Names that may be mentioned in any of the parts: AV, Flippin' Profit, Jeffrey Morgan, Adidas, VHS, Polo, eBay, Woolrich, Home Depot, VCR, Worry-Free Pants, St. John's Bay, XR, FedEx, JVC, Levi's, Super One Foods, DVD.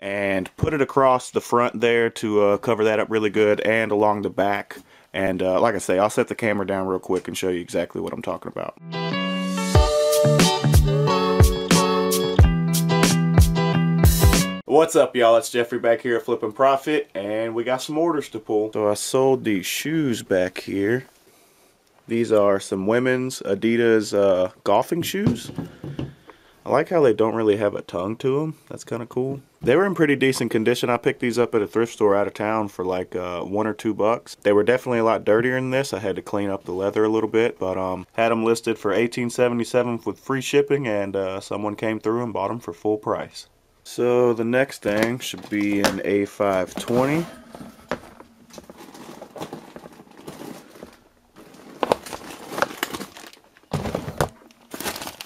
and put it across the front there to cover that up really good, and along the back. And like I say, I'll set the camera down real quick and show you exactly what I'm talking about. What's up, y'all? It's Jeffrey back here at Flippin' Profit, and we got some orders to pull. So I sold these shoes back here. These are some women's Adidas golfing shoes. I like how they don't really have a tongue to them. That's kind of cool. They were in pretty decent condition. I picked these up at a thrift store out of town for like $1 or $2. They were definitely a lot dirtier than this. I had to clean up the leather a little bit, but had them listed for $18.77 with free shipping, and someone came through and bought them for full price. So the next thing should be an A520.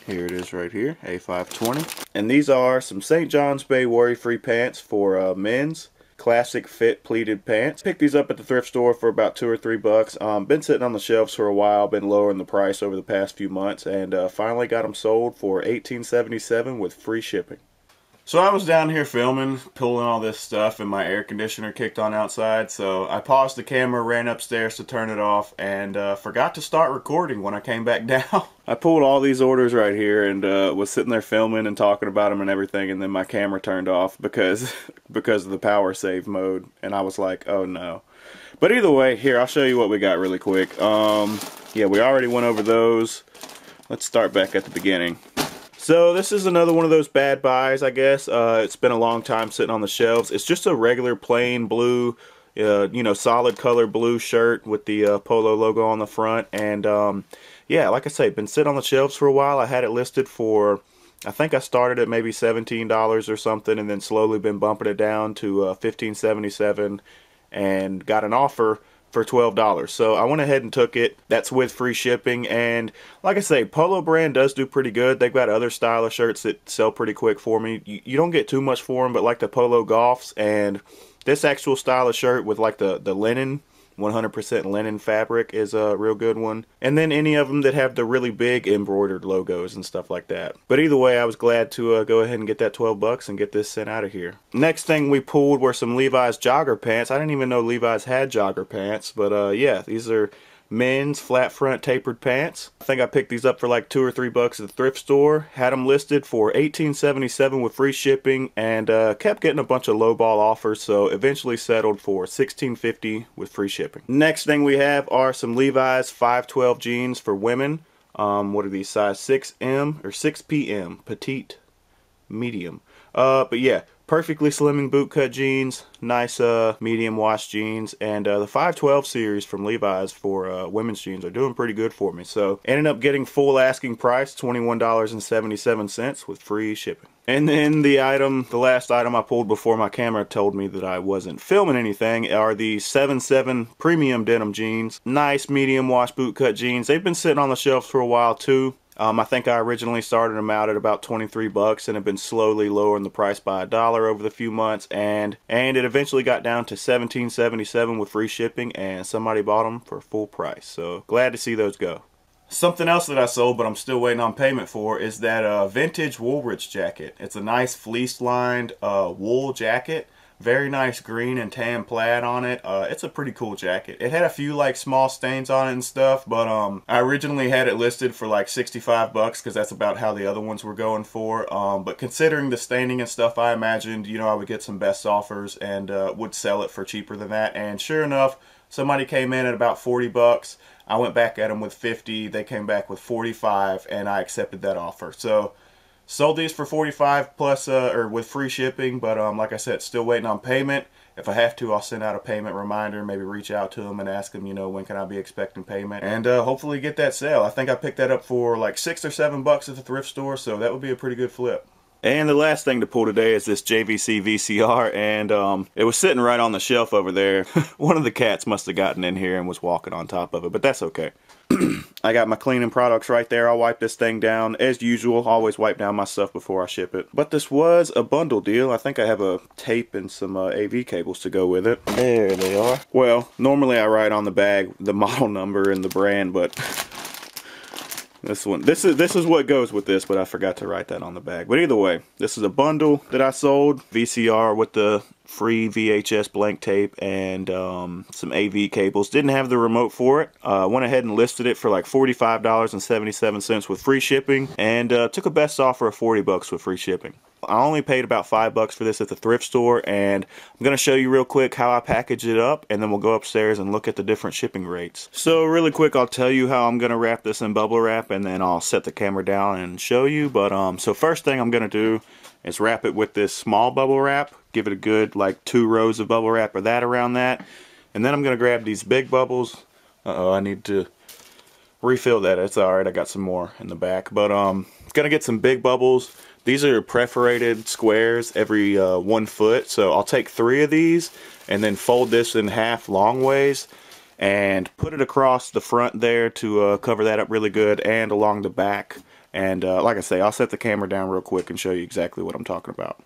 Here it is right here, A520. And these are some St. John's Bay Worry-Free Pants for men's. Classic fit pleated pants. Picked these up at the thrift store for about $2 or $3. Been sitting on the shelves for a while, been lowering the price over the past few months, and finally got them sold for $18.77 with free shipping. So I was down here filming, pulling all this stuff, and my air conditioner kicked on outside, so I paused the camera, ran upstairs to turn it off, and forgot to start recording when I came back down. I pulled all these orders right here and was sitting there filming and talking about them and everything, and then my camera turned off because of the power save mode, and I was like, oh no. But either way, here, I'll show you what we got really quick. Yeah, we already went over those. Let's start back at the beginning. So this is another one of those bad buys, I guess. It's been a long time sitting on the shelves. It's just a regular plain blue, you know, solid color blue shirt with the Polo logo on the front. And yeah, like I say, been sitting on the shelves for a while. I had it listed for, I think I started at maybe $17 or something, and then slowly been bumping it down to $15.77, and got an offer for $12. So I went ahead and took it. That's with free shipping. And like I say, Polo brand does do pretty good. They've got other style of shirts that sell pretty quick for me. You don't get too much for them, but like the Polo Golfs and this actual style of shirt with like the linen, 100% linen fabric, is a real good one. And then any of them that have the really big embroidered logos and stuff like that. But either way, I was glad to go ahead and get that $12 and get this sent out of here. Next thing we pulled were some Levi's jogger pants. I didn't even know Levi's had jogger pants, but yeah, these are men's flat front tapered pants. I think I picked these up for like $2 or $3 at the thrift store. Had them listed for $18.77 with free shipping, and kept getting a bunch of lowball offers, so eventually settled for $16.50 with free shipping. Next thing we have are some Levi's 512 jeans for women. What are these, size 6M or 6PM, petite, medium. But yeah, perfectly slimming bootcut jeans, nice medium wash jeans, and the 512 series from Levi's for women's jeans are doing pretty good for me. So ended up getting full asking price, $21.77 with free shipping. And then the item, the last item I pulled before my camera told me that I wasn't filming anything, are the 7'7" premium denim jeans. Nice medium wash bootcut jeans. They've been sitting on the shelves for a while too. I think I originally started them out at about $23 and have been slowly lowering the price by $1 over the few months, and it eventually got down to $17.77 with free shipping, and somebody bought them for full price. So glad to see those go. Something else that I sold but I'm still waiting on payment for is that vintage Woolrich jacket. It's a nice fleece lined wool jacket. Very nice green and tan plaid on it. It's a pretty cool jacket. It had a few like small stains on it and stuff, but I originally had it listed for like $65 because that's about how the other ones were going for. But considering the staining and stuff, I imagined, you know, I would get some best offers and would sell it for cheaper than that. And sure enough, somebody came in at about $40. I went back at them with $50. They came back with $45, and I accepted that offer. So sold these for $45 plus or with free shipping, but like I said, still waiting on payment. If I have to, I'll send out a payment reminder, maybe reach out to them and ask them, you know, when can I be expecting payment, and hopefully get that sale. I think I picked that up for like $6 or $7 at the thrift store, so that would be a pretty good flip. And the last thing to pull today is this JVC VCR, and it was sitting right on the shelf over there. One of the cats must have gotten in here and was walking on top of it, but that's okay. I got my cleaning products right there. I'll wipe this thing down as usual. Always wipe down my stuff before I ship it. But this was a bundle deal. I think I have a tape and some AV cables to go with it. There they are. Well, normally I write on the bag the model number and the brand, but This one, this is what goes with this, but I forgot to write that on the bag. But either way, this is a bundle that I sold. VCR with the free VHS blank tape and some AV cables. Didn't have the remote for it. Went ahead and listed it for like $45.77 with free shipping, and took a best offer of $40 with free shipping. I only paid about $5 for this at the thrift store, and I'm going to show you real quick how I package it up, and then we'll go upstairs and look at the different shipping rates. So really quick, I'll tell you how I'm going to wrap this in bubble wrap, and then I'll set the camera down and show you. But so first thing I'm going to do is wrap it with this small bubble wrap, give it a good like 2 rows of bubble wrap or that around that, and then I'm going to grab these big bubbles. I need to refill that. It's alright, I got some more in the back, but going to get some big bubbles. These are perforated squares every 1 foot, so I'll take 3 of these and then fold this in half long ways and put it across the front there to cover that up really good, and along the back. And like I say, I'll set the camera down real quick and show you exactly what I'm talking about.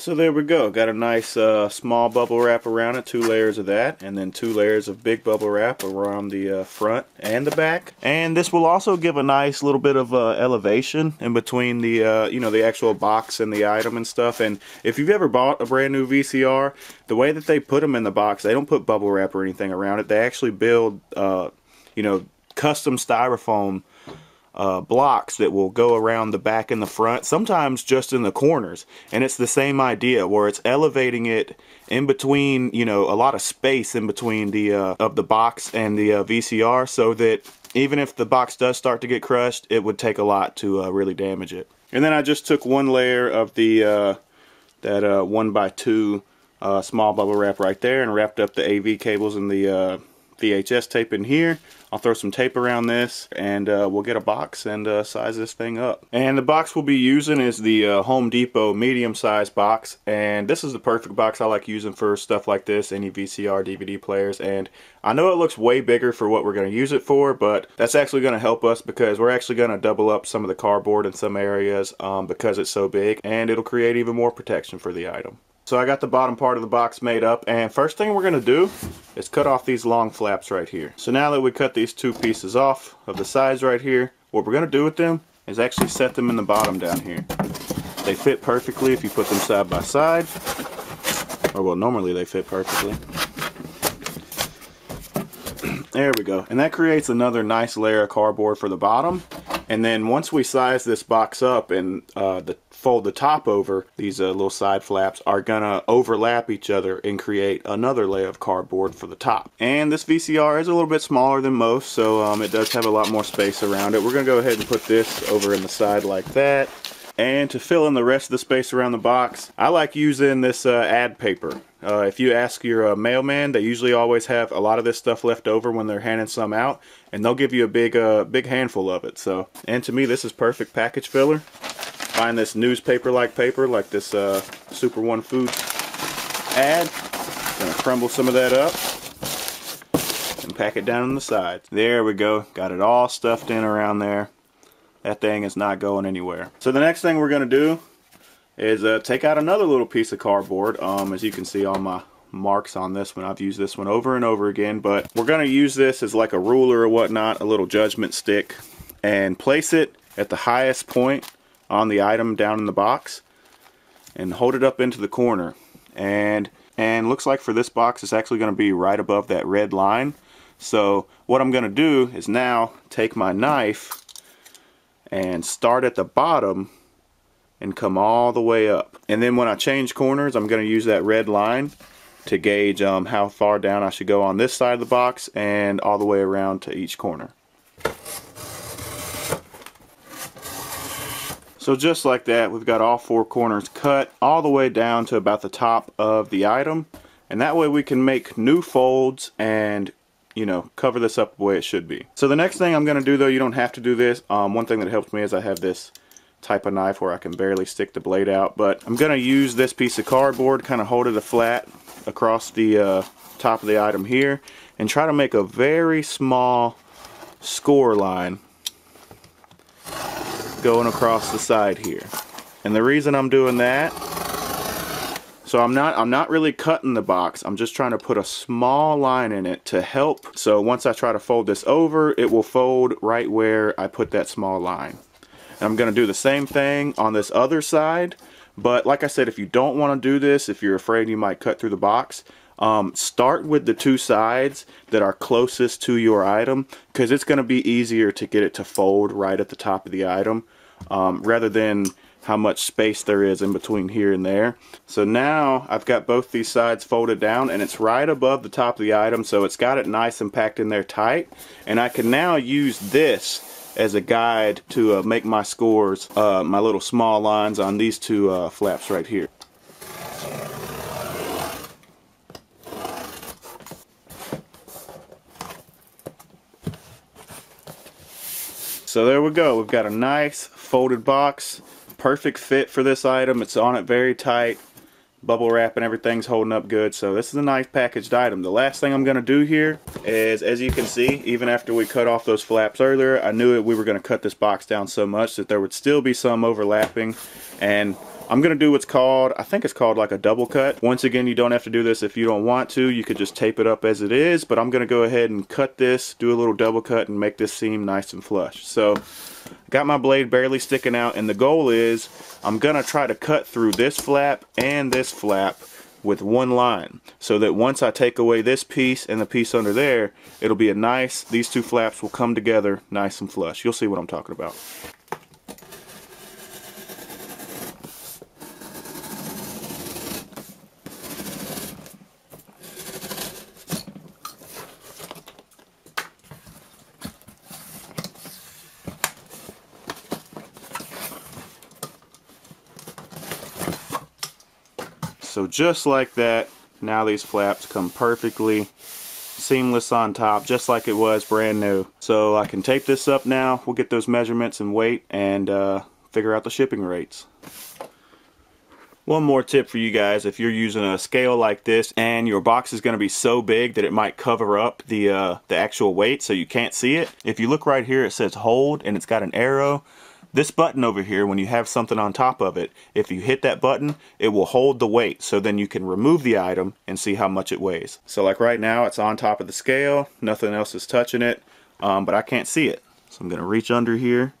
So there we go, got a nice small bubble wrap around it, 2 layers of that, and then 2 layers of big bubble wrap around the front and the back. And this will also give a nice little bit of elevation in between the you know, the actual box and the item and stuff. And if you've ever bought a brand new VCR, the way that they put them in the box, they don't put bubble wrap or anything around it. They actually build you know, custom styrofoam blocks that will go around the back and the front, sometimes just in the corners. And it's the same idea where it's elevating it in between, you know, a lot of space in between the of the box and the VCR, so that even if the box does start to get crushed, it would take a lot to really damage it. And then I just took 1 layer of the that 1x2 small bubble wrap right there and wrapped up the AV cables and the VHS tape in here. I'll throw some tape around this, and we'll get a box and size this thing up. And the box we'll be using is the Home Depot medium-sized box, and this is the perfect box I like using for stuff like this, any VCR, DVD players. And I know it looks way bigger for what we're going to use it for, but that's actually going to help us, because we're actually going to double up some of the cardboard in some areas because it's so big, and it'll create even more protection for the item. So I got the bottom part of the box made up, and first thing we're going to do is cut off these long flaps right here. So now that we cut these 2 pieces off of the sides right here, what we're going to do with them is actually set them in the bottom down here. They fit perfectly if you put them side by side, or well, normally they fit perfectly. There we go. And that creates another nice layer of cardboard for the bottom. And then once we size this box up and fold the top over, these little side flaps are gonna overlap each other and create another layer of cardboard for the top. And this VCR is a little bit smaller than most, so it does have a lot more space around it. We're gonna go ahead and put this over in the side like that. And to fill in the rest of the space around the box, I like using this ad paper. If you ask your mailman, they usually always have a lot of this stuff left over when they're handing some out, and they'll give you a big handful of it. So, and to me, this is perfect package filler. Find this newspaper-like paper, like this Super One Foods ad. Gonna crumble some of that up and pack it down on the sides. There we go. Got it all stuffed in around there. That thing is not going anywhere. So the next thing we're going to do is take out another little piece of cardboard. As you can see, all my marks on this one. I've used this one over and over again, but we're going to use this as like a ruler or whatnot, a little judgment stick, and place it at the highest point on the item down in the box and hold it up into the corner. And looks like for this box, it's actually going to be right above that red line. So what I'm going to do is now take my knife and start at the bottom and come all the way up. And then when I change corners, I'm going to use that red line to gauge how far down I should go on this side of the box and all the way around to each corner. So just like that, we've got all four corners cut all the way down to about the top of the item. And that way we can make new folds and, you know, cover this up the way it should be. So the next thing I'm going to do, though, you don't have to do this. One thing that helps me is I have this type of knife where I can barely stick the blade out, but I'm going to use this piece of cardboard, kind of hold it flat across the top of the item here, and try to make a very small score line going across the side here. And the reason I'm doing that, so I'm not really cutting the box. I'm just trying to put a small line in it to help. So once I try to fold this over, it will fold right where I put that small line. And I'm going to do the same thing on this other side. But like I said, if you don't want to do this, if you're afraid you might cut through the box, start with the two sides that are closest to your item, because it's going to be easier to get it to fold right at the top of the item rather than how much space there is in between here and there. So now I've got both these sides folded down, and it's right above the top of the item, so it's got it nice and packed in there tight. And I can now use this as a guide to make my scores, my little small lines on these two flaps right here. So there we go, we've got a nice folded box. Perfect fit for this item. It's on it very tight. Bubble wrap and everything's holding up good. So this is a nice packaged item. The last thing I'm going to do here is, as you can see, even after we cut off those flaps earlier, I knew we were going to cut this box down so much that there would still be some overlapping. And I'm going to do what's called, I think it's called like a double cut. Once again, you don't have to do this if you don't want to. You could just tape it up as it is, but I'm going to go ahead and cut this, do a little double cut, and make this seam nice and flush. So got my blade barely sticking out, and the goal is I'm going to try to cut through this flap and this flap with one line, so that once I take away this piece and the piece under there, it'll be a nice, these two flaps will come together nice and flush. You'll see what I'm talking about. So just like that, now these flaps come perfectly seamless on top, just like it was brand new. So I can tape this up now. We'll get those measurements and weight and figure out the shipping rates. One more tip for you guys: if you're using a scale like this and your box is going to be so big that it might cover up the actual weight so you can't see it, if you look right here, it says hold and it's got an arrow. This button over here, when you have something on top of it, if you hit that button, it will hold the weight, so then you can remove the item and see how much it weighs. So like right now, it's on top of the scale, nothing else is touching it, but I can't see it. So I'm going to reach under here,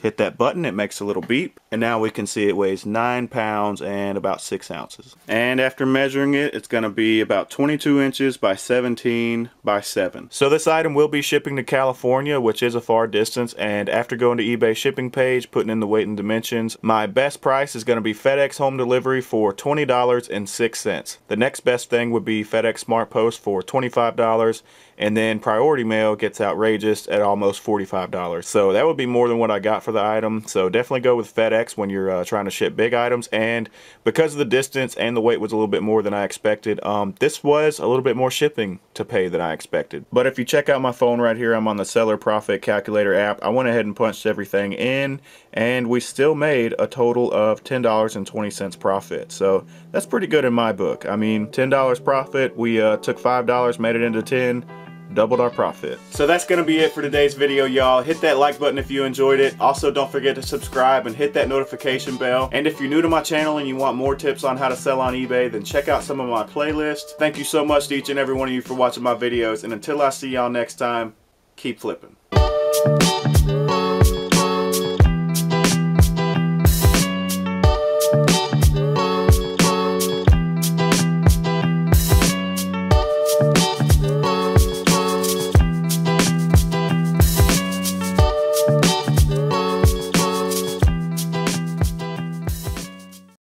hit that button, it makes a little beep, And now we can see it weighs 9 pounds and about 6 ounces. And after measuring it, it's going to be about 22 inches by 17 by 7. So this item will be shipping to California, which is a far distance, and after going to eBay shipping page, putting in the weight and dimensions, my best price is going to be FedEx home delivery for $20.06. The next best thing would be FedEx Smart Post for $25, and then priority mail gets outrageous at almost $45. So that would be more than what I got for the item. So definitely go with FedEx when you're trying to ship big items. And because of the distance and the weight was a little bit more than I expected, this was a little bit more shipping to pay than I expected. But if you check out my phone right here, I'm on the seller profit calculator app. I went ahead and punched everything in, and we still made a total of $10.20 profit. So that's pretty good in my book. I mean, $10 profit, we took $5, made it into 10, doubled our profit. So that's gonna be it for today's video, y'all. Hit that like button if you enjoyed it. Also, don't forget to subscribe and hit that notification bell. And if you're new to my channel and you want more tips on how to sell on eBay, then check out some of my playlists. Thank you so much to each and every one of you for watching my videos, and until I see y'all next time, keep flipping.